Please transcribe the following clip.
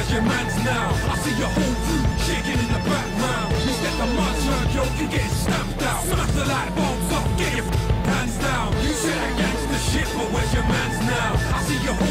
of your mans now. I see your whole group shaking in the background. Instead of my turn, yo, you get stamped out. Smash the light bulbs up, get your hands down. You said that gangster shit, but where's your mans now? I see your whole